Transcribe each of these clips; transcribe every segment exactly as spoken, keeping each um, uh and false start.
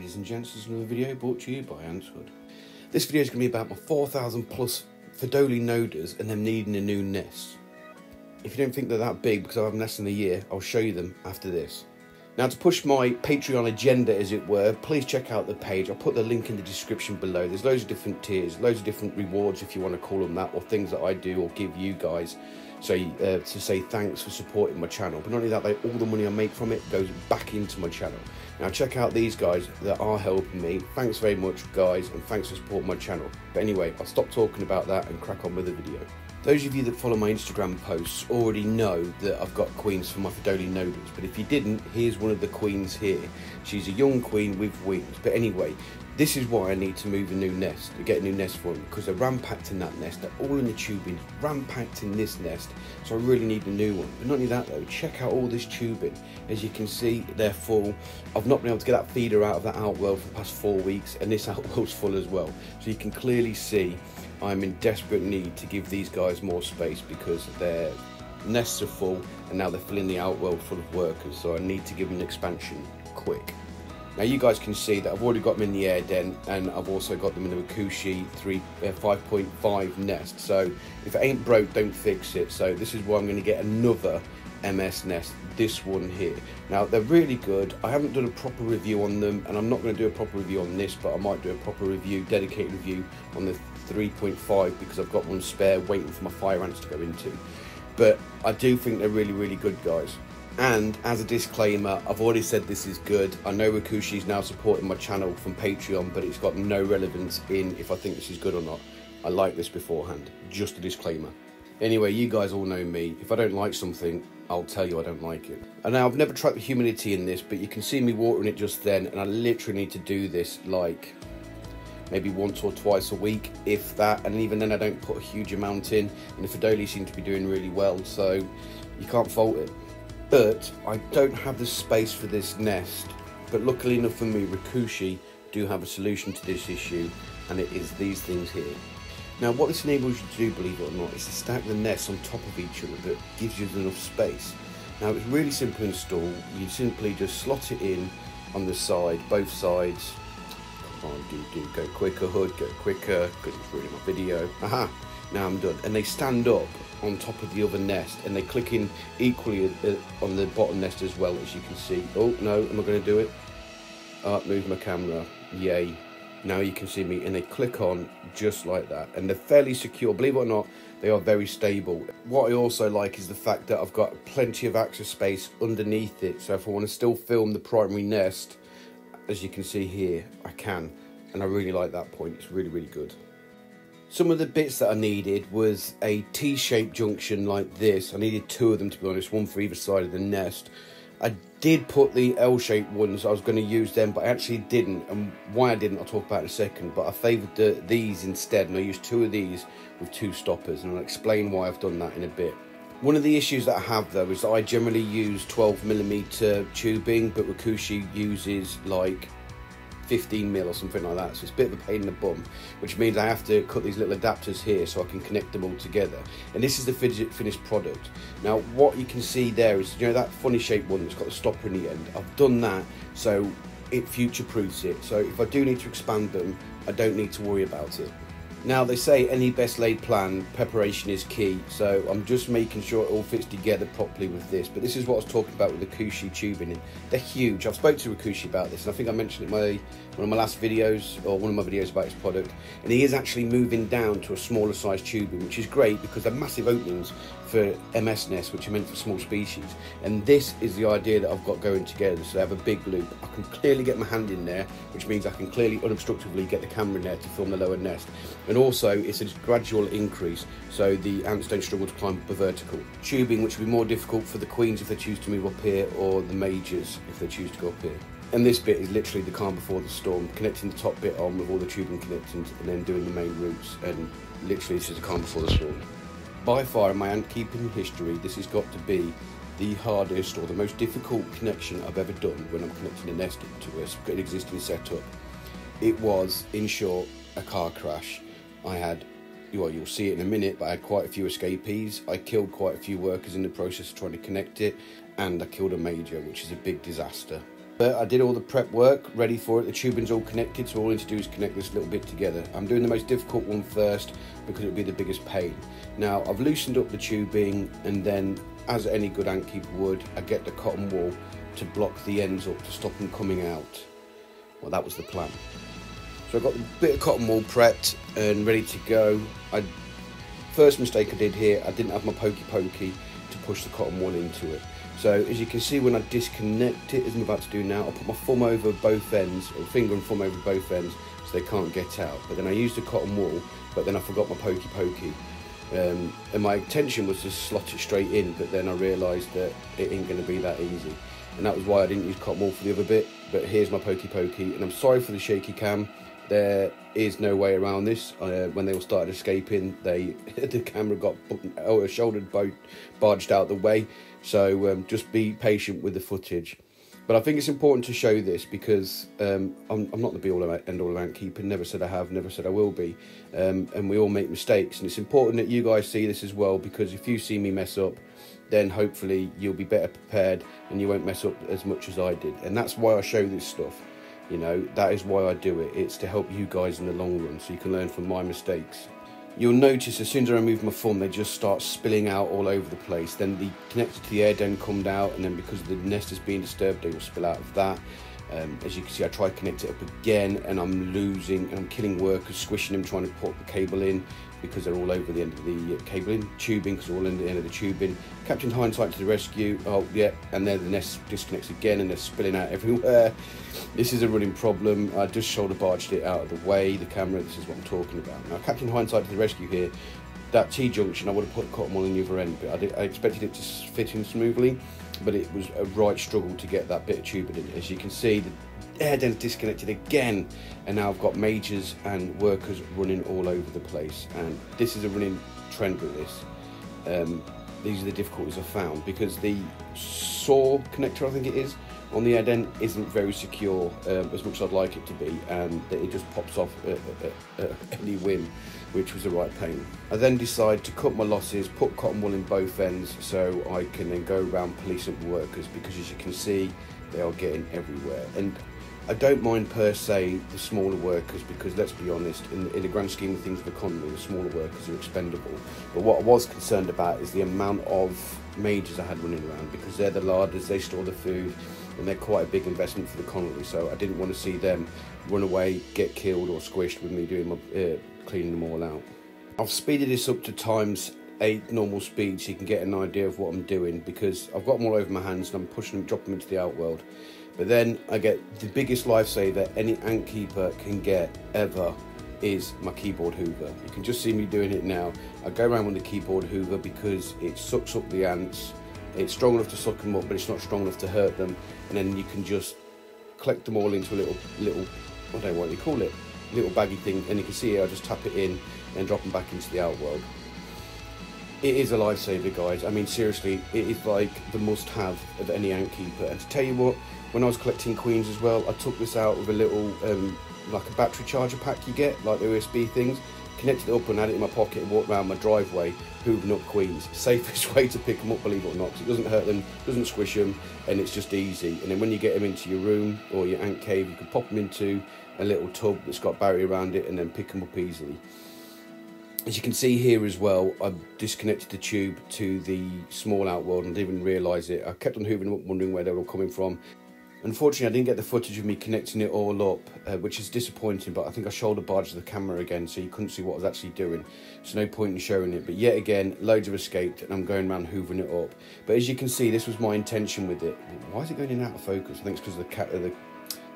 ladies and gents, this is another video brought to you by AntsHood. This video is going to be about my four thousand plus Pheidole Nodas and them needing a new nest. If you don't think they're that big, because I have less than a year, I'll show you them after this. Now, to push my Patreon agenda, as it were, please check out the page. I'll put the link in the description below. There's loads of different tiers, loads of different rewards, if you want to call them that, or things that I do or give you guys so, uh, to say thanks for supporting my channel. But not only that, though, all the money I make from it goes back into my channel. Now, check out these guys that are helping me. Thanks very much, guys, and thanks for supporting my channel. But anyway, I'll stop talking about that and crack on with the video. Those of you that follow my Instagram posts already know that I've got queens for my Pheidole Nodas, but if you didn't, here's one of the queens here. She's a young queen with wings, but anyway, this is why I need to move a new nest, to get a new nest for them, because they're ram-packed in that nest, they're all in the tubing, ram-packed in this nest, so I really need a new one. But not only that though, check out all this tubing. As you can see, they're full. I've not been able to get that feeder out of that outwell for the past four weeks, and this outwell's full as well, so you can clearly see I'm in desperate need to give these guys more space because their nests are full and now they're filling the outwell full of workers, so I need to give them an expansion quick. Now you guys can see that I've already got them in the AirDent and I've also got them in the Wakooshi five point five nest, so if it ain't broke, don't fix it. So this is why I'm going to get another M S nest, this one here. Now they're really good. I haven't done a proper review on them and I'm not going to do a proper review on this, but I might do a proper review, dedicated review on the three point five because I've got one spare waiting for my fire ants to go into. But I do think they're really, really good, guys. And as a disclaimer, I've already said this is good. I know Wakooshi is now supporting my channel from Patreon, but it's got no relevance in if I think this is good or not. I like this beforehand, just a disclaimer. Anyway, you guys all know me. If I don't like something, I'll tell you I don't like it. And now I've never tracked the humidity in this, but you can see me watering it just then, and I literally need to do this like maybe once or twice a week, if that, and even then I don't put a huge amount in, and the Pheidole seem to be doing really well, so you can't fault it. But I don't have the space for this nest, but luckily enough for me, Wakooshi do have a solution to this issue, and it is these things here. Now what this enables you to do, believe it or not, is to stack the nests on top of each other that gives you enough space. Now it's really simple to install. You simply just slot it in on the side, both sides. Come on, do, do, go quicker, Hood, go quicker. Goodness, ruining my video. Aha, now I'm done. And they stand up on top of the other nest and they click in equally on the bottom nest as well, as you can see. Oh no, am I gonna do it? Ah, move my camera, yay. Now you can see me, and they click on just like that, and they're fairly secure, believe it or not. They are very stable. What I also like is the fact that I've got plenty of access space underneath it, so if I want to still film the primary nest, as you can see here, I can, and I really like that point. It's really, really good. Some of the bits that I needed was a T-shaped junction like this. I needed two of them, to be honest, one for either side of the nest. I did put the L-shaped ones, I was going to use them, but I actually didn't, and why I didn't I'll talk about in a second, but I favoured the, these instead, and I used two of these with two stoppers, and I'll explain why I've done that in a bit. One of the issues that I have though is that I generally use twelve millimeter tubing, but Wakooshi uses like fifteen mil or something like that, so it's a bit of a pain in the bum, which means I have to cut these little adapters here so I can connect them all together, and this is the finished product. Now what you can see there is, you know, that funny shaped one that's got a stopper in the end, I've done that so it future proofs it, so if I do need to expand them, I don't need to worry about it. Now they say any best laid plan, preparation is key, so I'm just making sure it all fits together properly with this. But this is what I was talking about with the Wakooshi tubing. They're huge. I've spoke to Wakooshi about this, and I think I mentioned it in my one of my last videos, or one of my videos about his product, and he is actually moving down to a smaller size tubing, which is great because they're massive openings for M S nests, which are meant for small species, and this is the idea that I've got going together. So they have a big loop, I can clearly get my hand in there, which means I can clearly unobstructively get the camera in there to film the lower nest, and also it's a gradual increase so the ants don't struggle to climb up a vertical tubing, which will be more difficult for the queens if they choose to move up here, or the majors if they choose to go up here. And this bit is literally the calm before the storm, connecting the top bit on with all the tubing connections and then doing the main roots, and literally this is the calm before the storm. By far in my ant keeping history, this has got to be the hardest or the most difficult connection I've ever done when I'm connecting a nest to an existing setup. It was, in short, a car crash. I had, well, you'll see it in a minute, but I had quite a few escapees. I killed quite a few workers in the process of trying to connect it, and I killed a major, which is a big disaster. But I did all the prep work, ready for it. The tubing's all connected, so all I need to do is connect this little bit together. I'm doing the most difficult one first because it'll be the biggest pain. Now, I've loosened up the tubing, and then, as any good ant keeper would, I get the cotton wool to block the ends up to stop them coming out. Well, that was the plan. So I got a bit of cotton wool prepped and ready to go. I, first mistake I did here, I didn't have my pokey pokey to push the cotton wool into it. So as you can see, when I disconnect it, as I'm about to do now, I put my thumb over both ends, or finger and thumb over both ends, so they can't get out. But then I used the cotton wool, but then I forgot my pokey pokey. Um, and my intention was to slot it straight in, but then I realised that it ain't going to be that easy. And that was why I didn't use cotton wool for the other bit. But here's my pokey pokey, and I'm sorry for the shaky cam. There is no way around this. Uh, when they all started escaping, they the camera got oh, a shouldered boat barged out the way. So um, just be patient with the footage. But I think it's important to show this because um, I'm, I'm not the be-all and all ant keeper. Never said I have, never said I will be. Um, and we all make mistakes, and it's important that you guys see this as well, because if you see me mess up, then hopefully you'll be better prepared and you won't mess up as much as I did. And that's why I show this stuff. You know, that is why I do it. It's to help you guys in the long run, so you can learn from my mistakes. You'll notice as soon as I remove my thumb, they just start spilling out all over the place. Then the connector to the AirDent comes out, and then because the nest is being disturbed, they will spill out of that. Um, as you can see, I try to connect it up again, and I'm losing, and I'm killing workers, squishing them, trying to put the cable in, because they're all over the end of the cabling, tubing, because they're all in the end of the tubing. Captain Hindsight to the rescue. Oh yeah, and then the nest disconnects again, and they're spilling out everywhere. This is a running problem. I just shoulder barged it out of the way, the camera. This is what I'm talking about. Now, Captain Hindsight to the rescue here. That T-junction, I would have put cotton wool in the other end, but I, did, I expected it to fit in smoothly, but it was a right struggle to get that bit of tubing in. As you can see, the AirDent disconnected again, and now I've got majors and workers running all over the place, and this is a running trend with this. Um, these are the difficulties I found, because the saw connector, I think it is, on the AirDent isn't very secure, um, as much as I'd like it to be, and it just pops off at, at, at any whim, which was the right pain. I then decide to cut my losses, put cotton wool in both ends, so I can then go around policing workers, because as you can see, they are getting everywhere. And I don't mind per se the smaller workers, because let's be honest, in, in the grand scheme of things of the economy, the smaller workers are expendable. But what I was concerned about is the amount of majors I had running around, because they're the larders, they store the food, and they're quite a big investment for the colony, so I didn't want to see them run away, get killed or squished with me doing my, uh, cleaning them all out. I've speeded this up to times eight normal speed, so you can get an idea of what I'm doing, because I've got them all over my hands and I'm pushing them, dropping them into the outworld. But then I get the biggest lifesaver any ant keeper can get ever, is my keyboard hoover. You can just see me doing it now. I go around with the keyboard hoover because it sucks up the ants. It's strong enough to suck them up, but it's not strong enough to hurt them. And then you can just collect them all into a little, little, I don't know what they call it, little baggy thing. And you can see here, I just tap it in and drop them back into the outworld. It is a lifesaver, guys. I mean, seriously, it is like the must-have of any ant keeper. And to tell you what, when I was collecting queens as well, I took this out with a little, um, like a battery charger pack you get, like the U S B things. Connected it up and had it in my pocket and walked around my driveway hoovering up queens. Safest way to pick them up, believe it or not, because it doesn't hurt them, doesn't squish them, and it's just easy. And then when you get them into your room or your ant cave, you can pop them into a little tub that's got a barrier around it and then pick them up easily. As you can see here as well, I've disconnected the tube to the small outworld and didn't even realise it. I kept on hoovering them up, wondering where they were all coming from. Unfortunately, I didn't get the footage of me connecting it all up, uh, which is disappointing, but I think I shoulder barged the camera again, so you couldn't see what I was actually doing. So no point in showing it, but yet again, loads have escaped, and I'm going around hoovering it up. But as you can see, this was my intention with it. Why is it going in and out of focus? I think it's because the, cat, uh, the,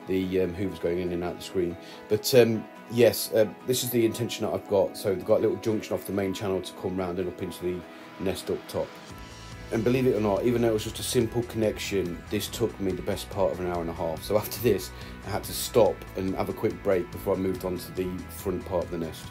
the um, hoover's going in and out of the screen. But um, yes, uh, this is the intention that I've got. So they've got a little junction off the main channel to come round and up into the nest up top. And believe it or not, even though it was just a simple connection, this took me the best part of an hour and a half. So after this, I had to stop and have a quick break before I moved on to the front part of the nest.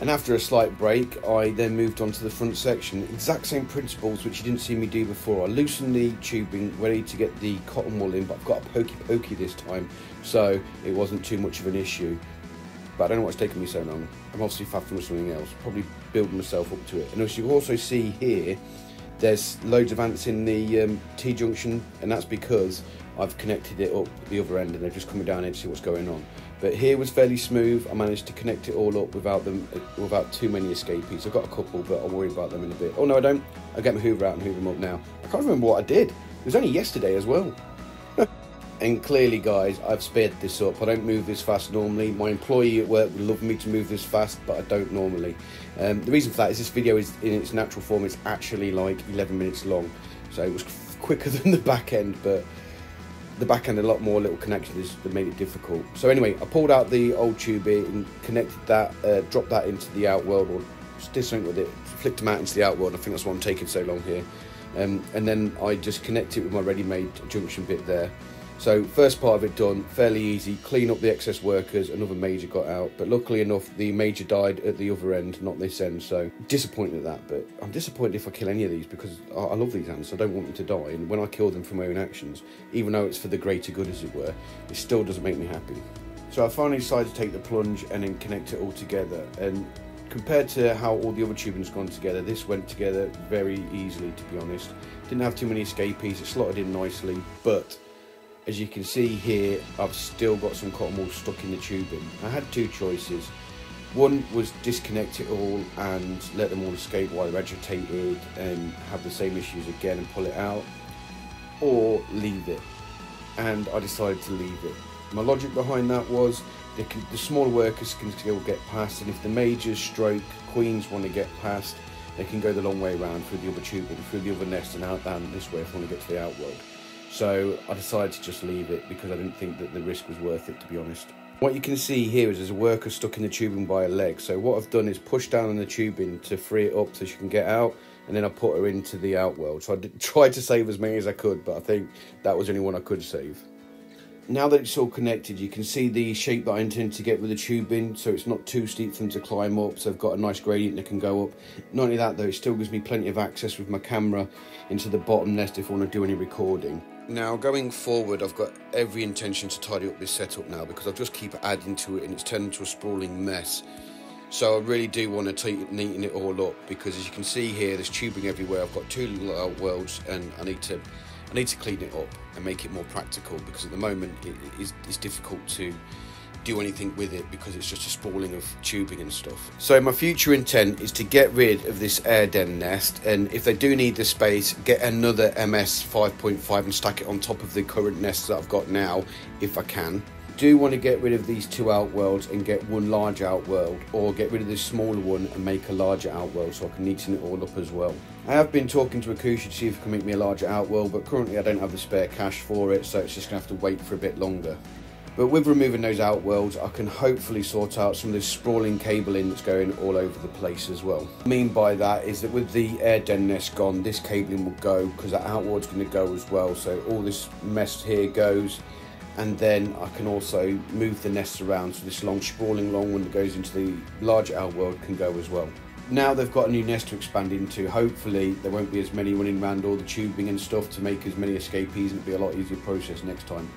And after a slight break, I then moved on to the front section. Exact same principles, which you didn't see me do before. I loosened the tubing, ready to get the cotton wool in, but I've got a pokey pokey this time, so it wasn't too much of an issue. But I don't know what's taking me so long. I'm obviously faffing with something else, probably building myself up to it. And as you also see here, there's loads of ants in the um, T-junction, and that's because I've connected it up at the other end and they're just coming down here to see what's going on. But here was fairly smooth. I managed to connect it all up without them, without too many escapees. I've got a couple, but I'm worried about them in a bit. Oh no, I don't. I'll get my hoover out and hoover them up now. I can't remember what I did. It was only yesterday as well. And clearly, guys, I've sped this up. I don't move this fast normally. My employee at work would love me to move this fast, but I don't normally. Um, the reason for that is this video is in its natural form. It's actually like eleven minutes long. So it was quicker than the back end, but the back end a lot more little connections that made it difficult. So anyway, I pulled out the old tube here and connected that, uh, dropped that into the outworld, or just did something with it, flicked them out into the outworld. I think that's why I'm taking so long here. Um, and then I just connect it with my ready-made junction bit there. So first part of it done, fairly easy, clean up the excess workers, another major got out, but luckily enough the major died at the other end, not this end, so disappointed at that, but I'm disappointed if I kill any of these because I, I love these ants, I don't want them to die, and when I kill them for my own actions, even though it's for the greater good as it were, it still doesn't make me happy. So I finally decided to take the plunge and then connect it all together, and compared to how all the other tubing's gone together, this went together very easily to be honest. Didn't have too many escapees, it slotted in nicely, but as you can see here, I've still got some cotton wool stuck in the tubing. I had two choices. One was disconnect it all and let them all escape while they're agitated and have the same issues again and pull it out, or leave it. And I decided to leave it. My logic behind that was the, the smaller workers can still get past, and if the majors, stroke, queens want to get past, they can go the long way around through the other tubing, through the other nest and out down this way if they want to get to the outworld. So I decided to just leave it because I didn't think that the risk was worth it, to be honest. What you can see here is there's a worker stuck in the tubing by a leg. So what I've done is push down on the tubing to free it up so she can get out, and then I put her into the outworld. So I did, tried to save as many as I could, but I think that was the only one I could save. Now that it's all connected, you can see the shape that I intended to get with the tubing, so it's not too steep for them to climb up, so I've got a nice gradient that can go up. Not only that though, it still gives me plenty of access with my camera into the bottom nest if I want to do any recording. Now going forward, I've got every intention to tidy up this setup now because I just keep adding to it and it's turned into a sprawling mess. So I really do want to take neaten it all up because as you can see here, there's tubing everywhere. I've got two little outworlds and I need to I need to clean it up and make it more practical because at the moment it, it's, it's difficult to do anything with it because it's just a sprawling of tubing and stuff. So my future intent is to get rid of this AirDent nest, and if they do need the space, get another M S five point five and stack it on top of the current nests that I've got now if I can. Do want to get rid of these two outworlds and get one large outworld, or get rid of this smaller one and make a larger outworld so I can neaten it all up as well. I have been talking to Wakooshi to see if it can make me a larger outworld, but currently I don't have the spare cash for it, so it's just gonna have to wait for a bit longer. But with removing those outworlds, I can hopefully sort out some of this sprawling cabling that's going all over the place as well. What I mean by that is that with the AirDent nest gone, this cabling will go because that outworld's gonna go as well, so all this mess here goes. And then I can also move the nests around so this long sprawling long one that goes into the large outworld can go as well. Now they've got a new nest to expand into, hopefully there won't be as many running around all the tubing and stuff to make as many escapees, and it'll be a lot easier process next time,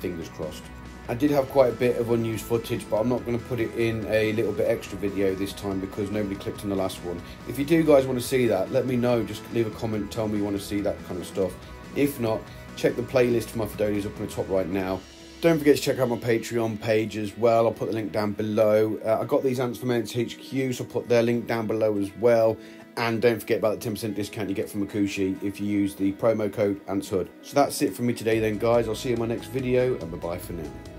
fingers crossed. I did have quite a bit of unused footage, but I'm not going to put it in a little bit extra video this time because nobody clicked on the last one. If you do guys want to see that, let me know, just leave a comment, tell me you want to see that kind of stuff. If not, check the playlist for my Pheidole Noda up on the top right now. Don't forget to check out my Patreon page as well. I'll put the link down below. Uh, I got these ants from AntsHQ, so I'll put their link down below as well. And don't forget about the ten percent discount you get from Wakooshi if you use the promo code AntsHood. So that's it from me today then, guys. I'll see you in my next video, and bye-bye for now.